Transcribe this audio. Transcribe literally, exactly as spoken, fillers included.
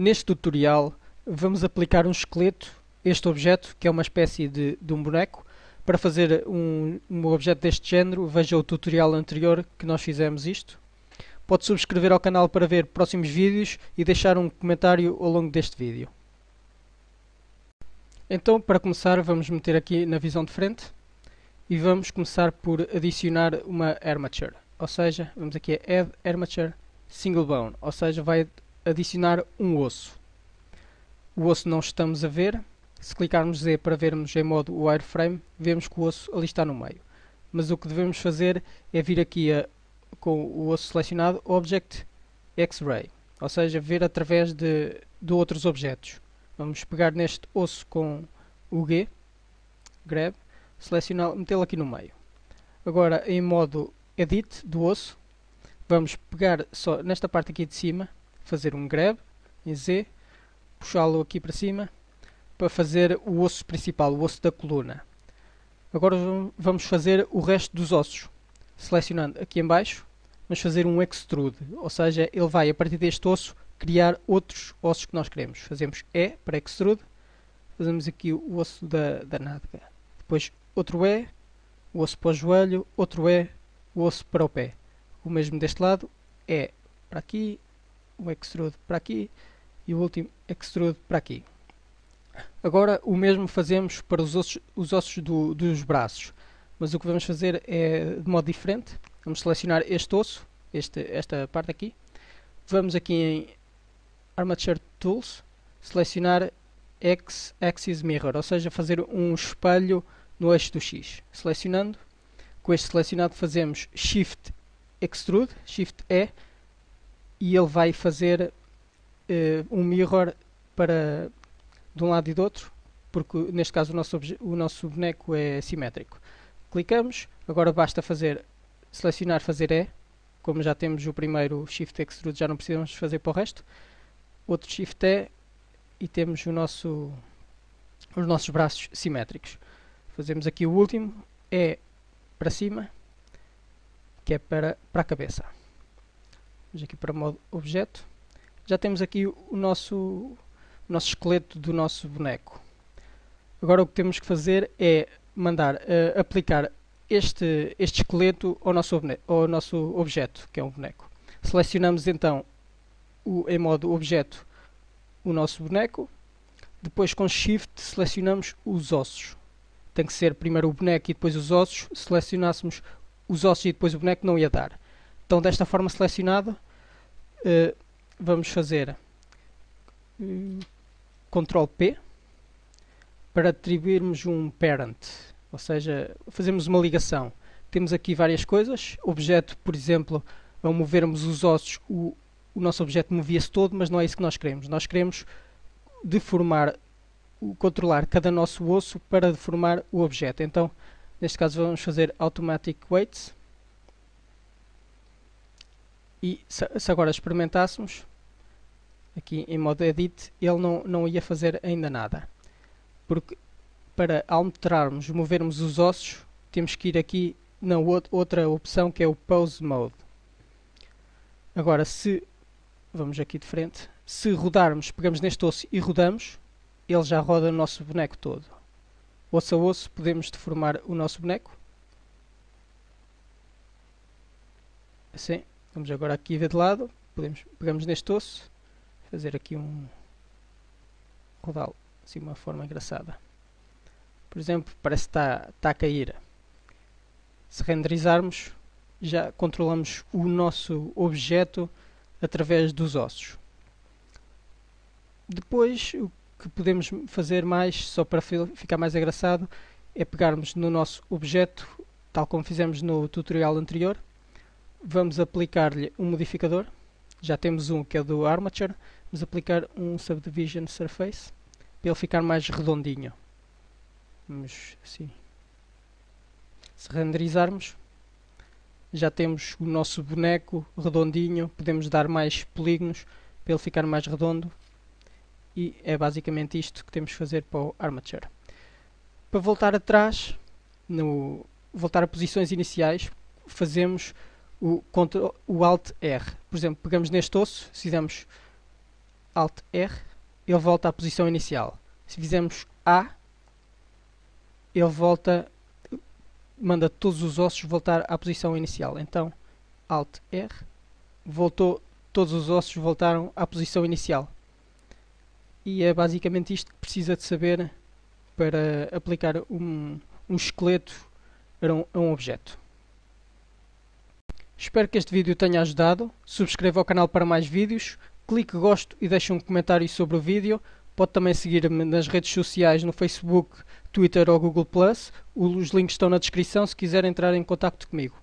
Neste tutorial vamos aplicar um esqueleto, este objeto, que é uma espécie de, de um boneco. Para fazer um, um objeto deste género, veja o tutorial anterior que nós fizemos isto. Pode subscrever ao canal para ver próximos vídeos e deixar um comentário ao longo deste vídeo. Então, para começar, vamos meter aqui na visão de frente e vamos começar por adicionar uma armature. Ou seja, vamos aqui a Add Armature Single Bone, ou seja, vai adicionar um osso. O osso não estamos a ver. Se clicarmos Z para vermos em modo wireframe, vemos que o osso ali está no meio. Mas o que devemos fazer é vir aqui a, com o osso selecionado, Object X-Ray, ou seja, ver através de, de outros objetos. Vamos pegar neste osso com o G, grab, selecioná-lo, metê-lo aqui no meio. Agora, em modo edit do osso, vamos pegar só nesta parte aqui de cima, fazer um grab em Z, puxá-lo aqui para cima, para fazer o osso principal, o osso da coluna. Agora vamos fazer o resto dos ossos, selecionando aqui em baixo, vamos fazer um extrude, ou seja, ele vai a partir deste osso criar outros ossos que nós queremos. Fazemos E para extrude, fazemos aqui o osso da, da nádega, depois outro E, o osso para o joelho, outro E, o osso para o pé. O mesmo deste lado, E para aqui, o extrude para aqui e o último extrude para aqui. Agora o mesmo fazemos para os ossos, os ossos do, dos braços, mas o que vamos fazer é de modo diferente. Vamos selecionar este osso, este, esta parte aqui, vamos aqui em Armature Tools, selecionar X-Axis Mirror, ou seja, fazer um espelho no eixo do X. Selecionando, com este selecionado fazemos Shift Extrude, Shift E, e ele vai fazer uh, um mirror para de um lado e do outro, porque neste caso o nosso, o nosso boneco é simétrico. Clicamos, agora basta fazer, selecionar, fazer E, como já temos o primeiro Shift Extrude, já não precisamos fazer para o resto. Outro Shift E e temos o nosso, os nossos braços simétricos. Fazemos aqui o último, E para cima, que é para, para a cabeça. Vamos aqui para modo objeto. Já temos aqui o nosso, o nosso esqueleto do nosso boneco. Agora o que temos que fazer é mandar uh, aplicar este, este esqueleto ao nosso, ao nosso objeto, que é um boneco. Selecionamos então O, em modo objeto o nosso boneco, depois com Shift selecionamos os ossos. Tem que ser primeiro o boneco e depois os ossos. Se selecionássemos os ossos e depois o boneco não ia dar. Então desta forma selecionada, uh, vamos fazer uh, control P para atribuirmos um parent, ou seja, fazemos uma ligação. Temos aqui várias coisas, objeto, por exemplo, ao movermos os ossos, o O nosso objeto movia-se todo, mas não é isso que nós queremos. Nós queremos deformar, controlar cada nosso osso para deformar o objeto. Então, neste caso vamos fazer Automatic Weights. E se agora experimentássemos, aqui em modo Edit, ele não, não ia fazer ainda nada. Porque para alterarmos, movermos os ossos, temos que ir aqui na outra opção que é o Pose Mode. Agora, se vamos aqui de frente, se rodarmos, pegamos neste osso e rodamos, ele já roda o nosso boneco todo. Osso a osso podemos deformar o nosso boneco. Assim, vamos agora aqui ver de lado, podemos, pegamos neste osso, fazer aqui um rodá-lo, assim de uma forma engraçada. Por exemplo, parece que está, está a cair. Se renderizarmos, já controlamos o nosso objeto através dos ossos. Depois, o que podemos fazer mais, só para ficar mais engraçado, é pegarmos no nosso objeto, tal como fizemos no tutorial anterior, vamos aplicar-lhe um modificador. Já temos um que é do Armature, vamos aplicar um Subdivision Surface, para ele ficar mais redondinho. Vamos assim. Se renderizarmos, já temos o nosso boneco redondinho, podemos dar mais polígonos para ele ficar mais redondo. E é basicamente isto que temos que fazer para o Armature. Para voltar atrás, no, voltar a posições iniciais, fazemos o, o Alt R. Por exemplo, pegamos neste osso, fizemos Alt R, ele volta à posição inicial. Se fizermos A, ele volta, manda todos os ossos voltar à posição inicial. Então, Alt R, voltou, todos os ossos voltaram à posição inicial. E é basicamente isto que precisa de saber para aplicar um, um esqueleto a um, a um objeto. Espero que este vídeo tenha ajudado. Subscreva o canal para mais vídeos. Clique gosto e deixe um comentário sobre o vídeo. Pode também seguir-me nas redes sociais, no Facebook, Twitter ou Google plus. Os links estão na descrição se quiser entrar em contacto comigo.